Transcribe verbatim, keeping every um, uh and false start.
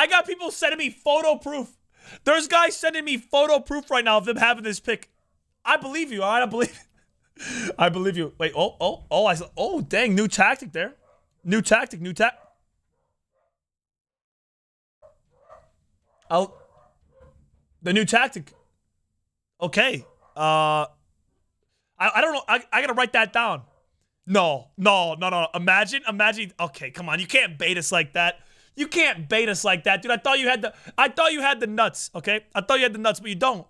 I got people sending me photo proof. There's guys sending me photo proof right now of them having this pick. I believe you, all right? I believe it. I believe you. Wait, oh, oh, oh, I oh, dang, new tactic there. New tactic, new tac. Oh, the new tactic. Okay. Uh, I, I don't know. I, I gotta write that down. No, no, no, no. Imagine, imagine. Okay, come on. You can't bait us like that. You can't bait us like that, dude. I thought you had the, I thought you had the nuts, okay? I thought you had the nuts, but you don't.